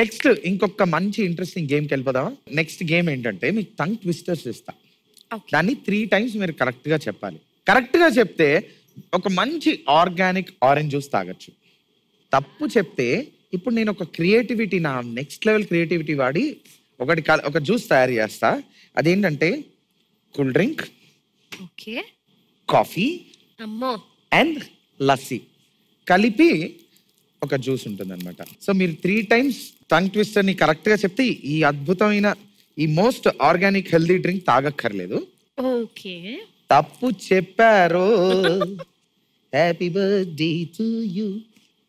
Next ఇంకొక మంచి interesting గేమ్కి వెళ్ళిపోదామా? నెక్స్ట్ గేమ్ ఏంటంటే మీకు టంగ్ ట్విస్టర్స్ ఇస్తా, దాన్ని 3 times మీరు కరెక్ట్గా చెప్పాలి. కరెక్ట్గా చెప్తే ఒక మంచి ఆర్గానిక్ ఆరెంజ్ జ్యూస్ తాగొచ్చు. తప్పు చెప్తే ఇప్పుడు నేను ఒక క్రియేటివిటీ, నా నెక్స్ట్ లెవెల్ క్రియేటివిటీ వాడి ఒక జ్యూస్ తయారు చేస్తా. అదేంటంటే cool drink, coffee and lassi కలిపి ఒక జ్యూస్ ఉంటుంది అనమాట. సో మీరు 3 times టంగ్ ట్విస్టర్ని కరెక్ట్గా చెప్తే ఈ అద్భుతమైన ఈ మోస్ట్ ఆర్గానిక్ హెల్దీ డ్రింక్ తాగక్కర్లేదు. తప్పు చెప్పారు హ్యాపీ బర్త్డే టు యూ.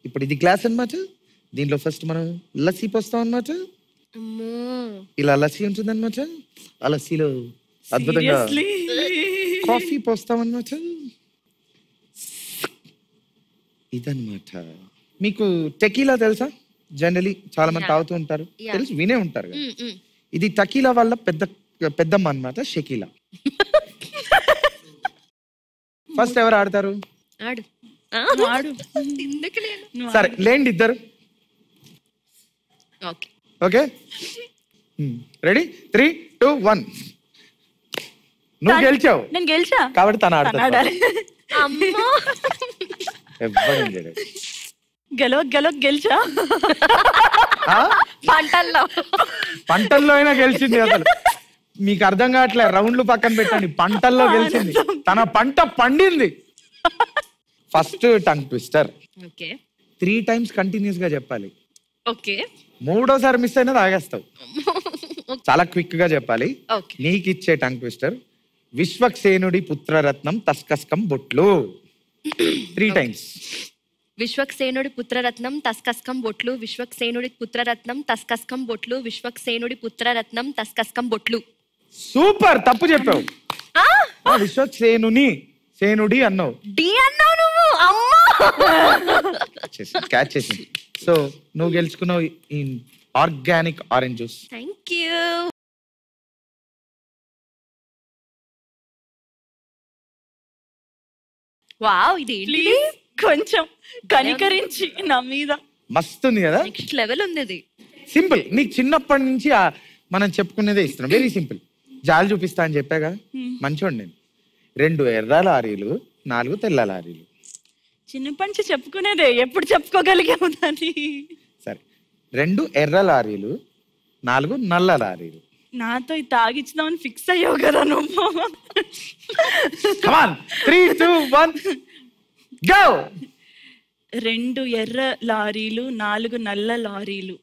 ఇప్పుడు ఇది గ్లాస్ అనమాట, దీంట్లో ఫస్ట్ మనం లస్సీ పోస్తాం అనమాట. ఇలా లస్సీ ఉంటుంది అనమాట, ఆ లస్సీలో అద్భుతంగా కాఫీ పోస్తాం అనమాట. ఇదన్నమాట. మీకు టెకీలా తెలుసా? జనరలీ చాలా మంది తాగుతూ ఉంటారు, తెలుసు, వినే ఉంటారు. ఇది టకీలా వాళ్ళ పెద్దమ్మ అనమాట, షకీలా. ఫస్ట్ ఎవరు ఆడతారు? సరే లేండి ఇద్దరు. Okay ready 3, 2, 1. నువ్వు గెలిచావు కాబట్టి తను ఆడతా. ఎవరు గెలిచా? పంటల్లో అయినా గెలిచింది. అసలు మీకు అర్థం కావట్లే, రౌండ్లు పక్కన పెట్టండి, పంటల్లో గెలిచింది. తన పంట పండింది. First tongue twister 3 times continuous గా చెప్పాలి. మూడోసారి మిస్ అయినా తాగేస్తావు. చాలా క్విక్ గా చెప్పాలి. నీకు ఇచ్చే టంగ్ ట్విస్టర్ విశ్వక్సేనుడి పుత్రరత్నం తస్కస్కం బొట్లు. 3 times. విశ్వక్సేనుడి పుత్రరత్నం తస్కస్కం బొట్లు, విశ్వక్సేనుడి పుత్రరత్నం తస్కస్కం బొట్లు, విశ్వక్సేనుడి పుత్రరత్నం తస్కస్కం బొట్లు. సూపర్. తప్పు చెప్పావు. విశ్వక్సేనుని సేనుడి అన్నావు, డి అన్నావు నువ్వు. అమ్మా క్యాచ్ చేసింది. సో నువ్వు గెలుచుకున్నావు ఈ organic orange juice. Thank you. Wow, ఇది కొంచెం కనికరించి నా మీద మస్తుంది కదా, నెక్స్ట్ లెవెల్ ఉంది. సింపుల్, నీకు చిన్నప్పటి నుంచి మనం చెప్పుకునేదే ఇస్తున్నాం. Very simple. జాలి చూపిస్తా అని చెప్పా కదా, మంచోండి నేను. 2 ఎర్ర లారీలు, 4 తెల్ల లారీలు. చిన్నప్పటి నుంచి చెప్పుకునేదే, ఎప్పుడు చెప్పుకోగలిగాము దాన్ని. సరే, 2 ఎర్ర లారీలు, 4 నల్ల లారీలు. నాతో ఇది తాగిచ్చుదామని ఫిక్స్ అయ్యావు కదా నువ్వు. కమాన్ 3, 2, 1 గో. 2 ఎర్ర లారీలు, 4 నల్ల లారీలు.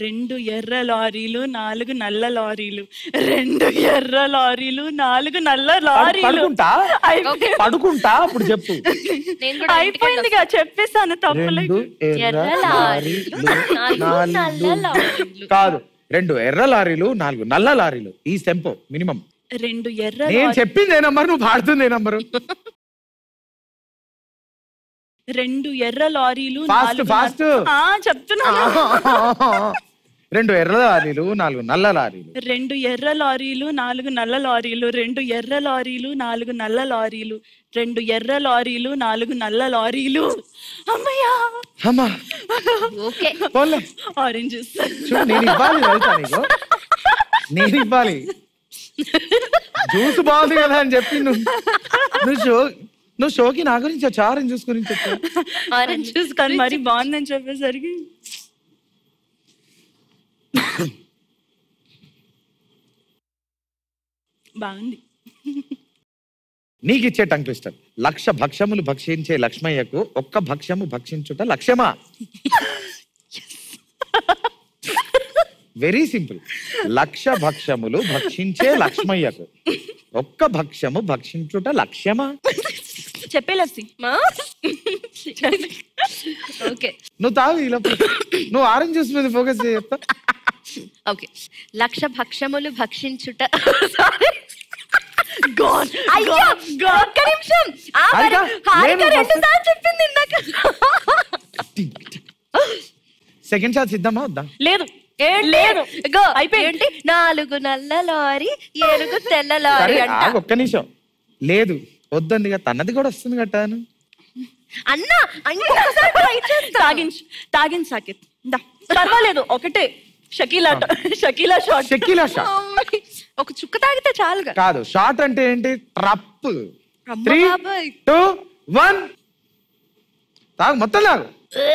2 ఎర్ర లారీలు, 4 నల్ల లారీలు. 2 ఎర్ర లారీలు, 4 నల్ల లారీలు. పడుకుంటా అప్పుడు చెప్పు. అయిపోయింది కదా, చెప్పేసాను. తప్పులేదు. కాదు, 2 ఎర్ర లారీలు, 4 నల్ల లారీలు. ఈ టెంపో మినిమం. 2 ఎర్ర, నేను చెప్పింది ఏ నంబర్, నువ్వు పాడుతుంది ఏ నంబరు. 2 ఎర్ర లారీలు ఫాస్ట్ చెప్తున్నా. 2 ఎర్ర లారీలు, 4 నల్ల లారీలు. 2 ఎర్ర లారీలు, 4 నల్ల లారీలు. 2 ఎర్ర లారీలు, 4 నల్ల లారీలు. 2 ఎర్ర లారీలు, 4 నల్ల లారీలు. అమ్మయ్యా, అమ్మా. ఓకే, ఆరెంజ్ జ్యూస్ నేను ఇవ్వాలి. నేను ఇవ్వాలి. జ్యూస్ బాగుంది కదా అని చెప్పి నువ్వు షోకి నా గురించి వచ్చా? ఆరెంజ్ జ్యూస్ గురించి వచ్చా? ఆరెంజ్ జ్యూస్ కానీ మరి బాగుందని చెప్పేసరికి బాగుంది. నీకు ఇచ్చే టంగ్ ట్విస్టర్ 1,00,000 భక్ష్యములు భక్షించే లక్ష్మయ్యకు 1 భక్ష్యము భక్షించుట లక్ష్యమా? Very simple. 1,00,000 భక్ష్యములు భక్షించే లక్ష్మయ్యకు 1 భక్ష్యము భక్షించుట లక్ష్యమా? చెప్పేసి నువ్వు తాగు. నువ్వు ఆరెంజ్ జ్యూస్ మీద ఫోకస్ చెప్తా. 1,00,000 భక్ష్యములు భక్షించుట. సెకండ్ ఛాన్స్ ఇద్దామా వద్దా? లేదు. 4 నల్ల లారీ, 4 తెల్ల లారీ. ఒక్క నిమిషం. లేదు వద్దండి, తనది కూడా వస్తుంది కట్టాను. అన్నా ఇంకొకసారి ట్రై చేస్తా. తాగిన్ సాకిత్ దా పర్వాలేదు. ఒకటే షకీలా షకీలా షాట్. షకీలా షాట్ ఒక చుక్క తాగితే చాలుగా. కాదు షాట్ అంటే ఏంటి? ట్రప్. 3 2 1 తాగు మొత్తం. తాగు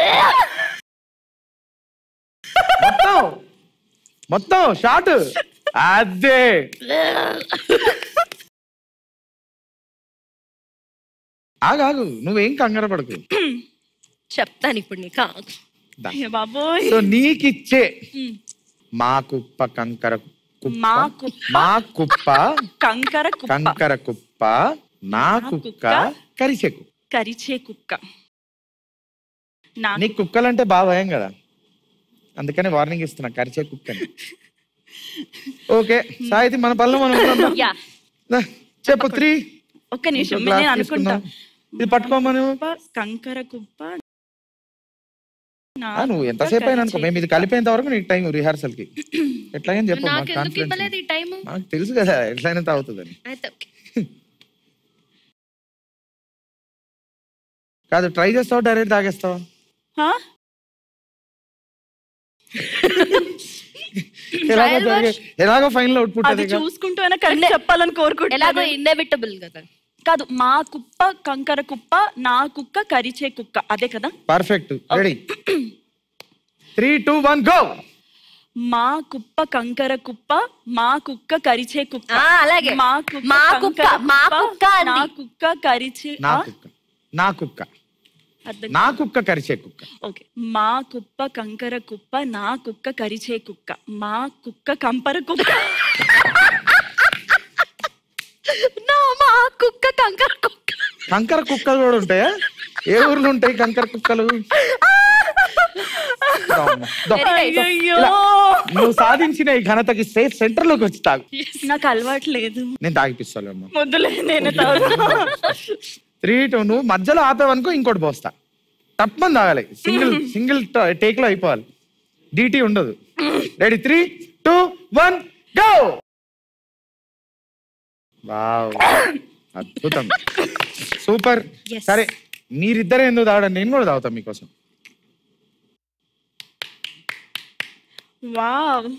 మొత్తం మొత్తం షాట్. అదే ఆగాగు. నువ్వేం కంగారు పడకు, చెప్తాను ఇప్పుడు నీకు. బాబోయ్ సో నీకిచ్చే మా కుప్ప కంకర కుప్ప, మా కుప్ప కంకర కంకర కుప్ప, నా కుక్క కరిచే కుక్క కరిచే కుక్క. నీకు కుక్కలంటే బాగా భయం కదా, అందుకనే వార్నింగ్ ఇస్తున్నా కరిచే కుక్కని. ఓకే సాయితి మన పనులు మనం చెప్పు. 3 ఒక్క నిమిషం నేను అనుకుంటా. ఇది పట్టుకోమను. కంకర కుప్ప. నువ్వు ఎంతసేపు అయినా అనుకో, మేము ఇది కలిపేంత వరకు నీకు టైం రిహార్సల్ కి. ఎట్లాగే చెప్పు, నాకు తెలుసు కదా ఎట్లయినా తాగుతుందని. కాదు ట్రై చేస్తావు డైరెక్ట్ తాగేస్తావా? ఎలాగో ఫైనల్ అవుట్పుట్ అది చూసుకుంటూనే కరెక్ట్ చెప్పాలని కోరుకుంటా. ఎలాగో ఇన్నెవిటబుల్ కదా. కాదు మా కుప్ప కంకర కుప్ప, నా కుక్క కరిచే కుక్క, అదే కదా? పర్ఫెక్ట్. Ready 3 2 1 go. మా కుప్ప కంకర కుప్ప, మా కుక్క కరిచే కుక్క. అలాగే మా కుక్క మా కుక్క, నా కుక్క కరిచే నా కుక్క, నా కుక్క నా కుక్క కరిచే కుక్క. ఓకే మా కుప్ప కంకర కుప్ప, నా కుక్క కరిచే కుక్క, మా కుక్క కంపర కుక్క. నా మా కుక్క కంకర కుక్క. కంకర కుక్కలు కూడా ఉంటాయా? ఏ ఊర్లో ఉంటాయి కంకర కుక్కలు? నువ్వు సాధించిన ఈ ఘనతకి సేఫ్ సెంటర్ లోకి వచ్చి తాగు. నాకు అలవాట్లేదు. నేను తాగిపిస్తాను. నువ్వు మధ్యలో ఆపావనుకో ఇంకోటి పోస్తా. తప్పని తాగాలి, సింగిల్ సింగిల్ టేక్ లో అయిపోవాలి, డీటీ ఉండదు. Ready 3 2 1 go. వావ్ అద్భుతం సూపర్. సరే మీరిద్దరే ఎందుకు తాగడండి, నేను కూడా తాగుతాను మీకోసం. వావ్.